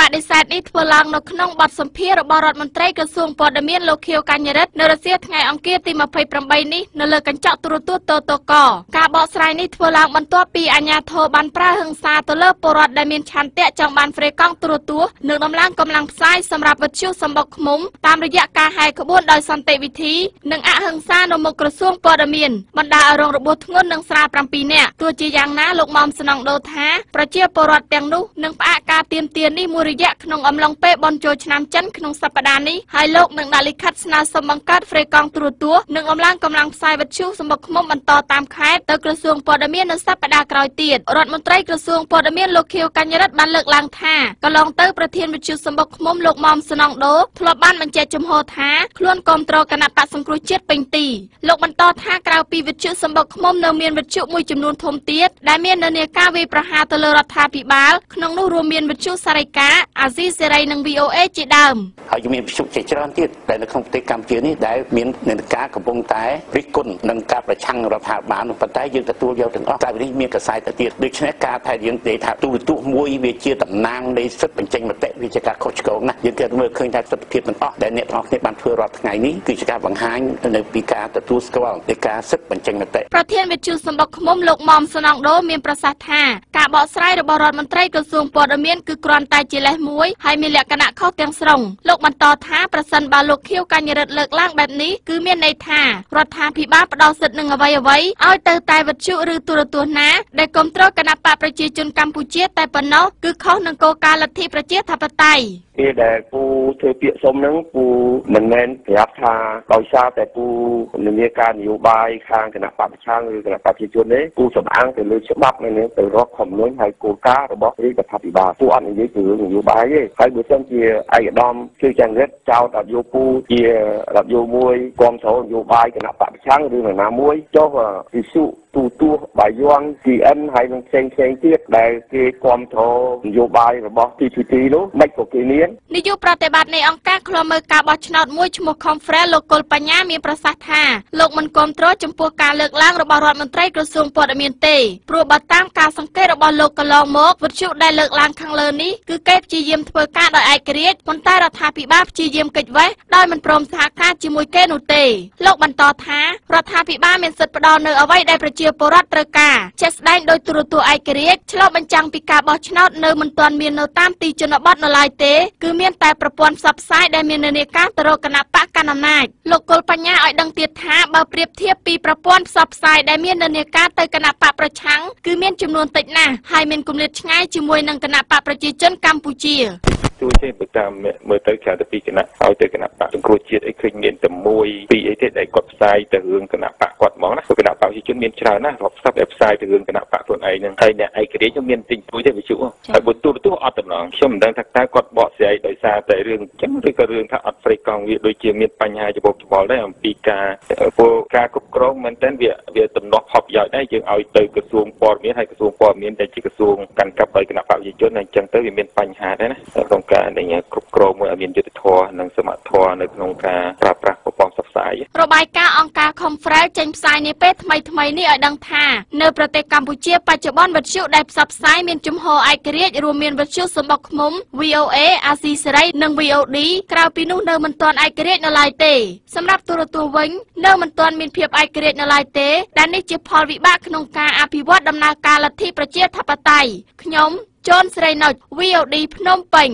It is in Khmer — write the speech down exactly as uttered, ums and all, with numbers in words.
បដិសេធនេះធ្វើឡើងនៅក្នុងបទសម្ភាសន៍របស់រដ្ឋមន្ត្រីក្រសួងព័ត៌មានលោកខៀវកញ្ញរិទ្ធនៅរសៀលថ្ងៃអង្គារទីยี่สิบแปดនេះនៅលើកញ្ចក់ទូរទស្សន៍ TOTOK ការបកស្រាយនេះធ្វើឡើងបន្ទាប់ពីអាជ្ញាធរបានប្រើហិង្សាទៅលើពលរដ្ឋដែលមានឆន្ទៈចង់បានហ្វ្រេកង់ទូរទស្សន៍និងដំឡើងកម្លាំងផ្សាយសម្រាប់វិទ្យុសម្បុកឃុំតាមរយៈការហែកក្បួនដោយសន្តិវិធីនិងអហិង្សានៅមុខក្រសួងព័ត៌មានបណ្ដាលឲ្យរងរបួសធ្ងន់និងស្រាលប្រាំពីរនាក់ទោះជាយ៉ាងណាលោកមុំស្នងដូថាប្រជាពលរដ្ឋទាំងនោះនឹងផ្អាកការទាមទារនេះមួយរយៈក្នុងអំឡុងពេលបន់ជោឆ្នាំចិនក្នុងសប្តាហ៍នេះហើយលោកនឹងដាក់លិខិតស្នើសុំបង្កើតហ្វ្រេកង់ទូរទស្សន៍និងដំឡើងកម្លាំងផ្សាយវិទ្យុសម្បុកឃុំបន្តតាមខេត្តទៅក្រសួងព័ត៌មាននៅសប្តាហ៍ក្រោយទៀតរដ្ឋមន្ត្រីក្រសួងព័ត៌មានលោកខៀវកញ្ញរិទ្ធបានលើកឡើងថាកន្លងទៅប្រធានវិទ្យុសម្បុកឃុំលោកមុំស្នងដូធ្លាប់បានបញ្ជាក់ជំហរថាខ្លួនគាំទ្រគណៈបក្សសង្គ្រោះជាតិពេញទីលោកបន្តថាក្រៅពីវិទ្យុសម្បុកឃុំនៅមានវិទ្យុមួយចំនួនធំទៀតដែលមាននានាការវាយប្រហារទៅលើរដ្ឋាភិបាលក្នុងនោះរួមមានវិទ្យុសារិកាអាស៊ីសេរីនិង វី អូ เอ ជាដើមហើយមានវិទ្យុជាច្រើនទៀតដែលនៅក្នុងប្រទេសកម្ពុជានេះដែលមាននានាការកំពុងតែរិះគន់និងការប្រឆាំងរដ្ឋាភិបាលប៉ុន្តែយើងទទួលយកទាំងអស់តែនេះមានកសែតទៅទៀតដូច្នេះការថែយើងនិយាយថាទូរទស្សន៍មួយវាជាតំណាងនៃសិទ្ធិបញ្ចេញមតិវាជាការខុសឆ្គងណាស់យើងគេមើលឃើញថាសិទ្ធិភាពទាំងអស់ដែលអ្នកទាំងអស់គ្នាបានធ្វើរាល់ថ្ងៃនេះគឺជាការបង្ហាញនៅពីការទទួលស្គាល់នៃការសិទ្ធិបញ្ចេញមតិប្រធានវិទ្យុសម្បុកឃុំលោកមុំស្នងដូមានប្រសាសន៍ថាការបកស្រាយរបស់រដ្ឋមន្ត្រីក្រសួងព័ត៌មានគឺគ្រាន់តែជាលេសមួយហើយមានលក្ខណៈខុសទាំងស្រុងលោកបន្តថាប្រសិនបើលោកខៀវកញ្ញរិទ្ធលើកឡើងបែបនេះគឺមានន័យថារដ្ឋាភិបាលផ្ដល់សិទ្ធិនឹងអ្វីអ្វីឲ្យទៅតែវិទ្យុឬទូរទស្សន៍ណាដែលគ្រប់គ្រងគណៈបកប្រជាជនកម្ពុជាតែប៉ុណ្ណោះគឺខុសនឹងគោលការណ៍លទ្ធិប្រជាធិបតេយ្យគេដែលគូធ្វើពាក្យសុំហ្នឹងគូមិនមែនប្រាប់ថាដោយសារតែគូនិយាយការនយោបាយខាងគណៈបកប្រឆាំងឬគណៈបកប្រជាជនទេគូសំអាងទៅលើច្បាប់នេះទៅរកខំលួយហើយគោលការណ៍របស់រដ្ឋាភិបាលគូអត់និយាយពីរឿងនយោបាយទេហើយបើសិនជាឯកឧត្តមជឿចង្រិតចោទអត់យកគូជារដ្ឋយោមួយគាំទ្រនយោបាយគណៈបកប្រឆាំងឬណាមួយចុះវិសុទូទួបាយយង ซี เอ็น ហើយនឹងផ្សេងផ្សេងទៀតដែលគេគាំទ្រនយោបាយរបស់ ที พี ที នោះមិនក៏គេមាននាយកប្រតិបត្តិនៃអង្គការឃ្លាំមើលការបោះឆ្នោតមួយឈ្មោះ Conference លោកកុលបញ្ញាមានប្រសាសន៍ថាលោកមិនគាំទ្រចំពោះការលើកឡើងរបស់រដ្ឋមន្ត្រីក្រសួងព័ត៌មានទេព្រោះបើតាមការសង្កេតរបស់លោកកន្លងមកវិទ្យុដែលលើកឡើងខាងលើនេះគឺគេព្យាយាមធ្វើការដោយឯករាជ្យប៉ុន្តែរដ្ឋាភិបាលព្យាយាមគេចវេះដោយមិនព្រមសហការជាមួយគេនោះទេលោកបន្តថារដ្ឋាភិបាលមានសិទ្ធិផ្ដល់នៅអ្វីដែលប្រជាជាពលរដ្ឋត្រូវការជាក់ស្ដែងដោយទូរទស្សន៍ឯករាជ្យឆ្លុះបញ្ចាំងពីការបោះឆ្នោតនៅមិនទាន់មាននៅតាមទីជនបទនៅឡើយទេគឺមានតែប្រព័ន្ធផ្សព្វផ្សាយដែលមាននានាការទៅរកគណៈបកកណ្ដាលអំណាចលោកកុលបញ្ញាឲ្យដឹងទៀតថាបើប្រៀបធៀបពីប្រព័ន្ធផ្សព្វផ្សាយដែលមាននានាការទៅគណៈបកប្រឆាំងគឺមានចំនួនតិចណាស់ហើយមានគម្លាតឆ្ងាយជាមួយនឹងគណៈបកប្រជាជនកម្ពុជាជួយទេប្រចាំមើលទៅក្រៅទៅពីគណៈហើយទៅគណៈបកសង្គ្រោះជាតិអីឃើញមានតែមួយពីរអីទេដែលគាត់ផ្សាយទៅរឿងគណៈបកគាត់ហ្មងណាគណៈបកប្រជាជនមានច្រើនណាស់រាប់សិបដែលផ្សាយទៅរឿងគណៈបកខ្លួនឯងហ្នឹងហើយអ្នកឯករាជ្យខ្ញុំមានទិញទួយទេវិជុហើយបើទូរទស្សន៍អត់តំណងខ្ញុំមិនដឹងថាតើគាត់បកស្រាយដោយសារតែរឿងអញ្ចឹងឬក៏រឿងថាអត់ហ្វ្រេកង់វាដូចជាមានបញ្ហាច្បុកច្បល់ដែរអំពីការពលការគ្រប់គ្រងមែនតើវាវាតំណោះផលប្រយោជន៍ដែរយើងឲ្យទៅក្រសួងព័ត៌មានហើយក្រសួងព័ត៌មានតែជាក្រសួងកាន់កាប់ដោយគណៈបកប្រជាជនអញ្ចឹងទៅវាមានបញ្ហាដែរណាការនៃគ្រប់គ្រងមួយឲ្យមានយុត្តិធម៌និងសមត្ថភាពនៅក្នុងការប្រើប្រាស់ប្រព័ន្ធផ្សព្វផ្សាយរបាយការណ៍អង្គការ Conference ចេញផ្សាយនាពេលថ្មីៗនេះឲ្យដឹងថានៅប្រទេសកម្ពុជាបច្ចុប្បន្នវិទ្យុដែលផ្សព្វផ្សាយមានជំហរឯករាជ្យរួមមានវិទ្យុសម្បុកឃុំ វី អូ เอ អាស៊ីសេរីនិង វី អូ ดี ក្រៅពីនោះនៅមិនទាន់ឯករាជ្យនៅឡើយទេសម្រាប់ទូរទស្សន៍វិញនៅមិនទាន់មានភាពឯករាជ្យនៅឡើយទេដែលនេះជាផលវិបាកក្នុងការអភិវឌ្ឍដំណើរការលទ្ធិប្រជាធិបតេយ្យខ្ញុំជូនស្រីណុច វី អូ ดี ភ្នំពេញ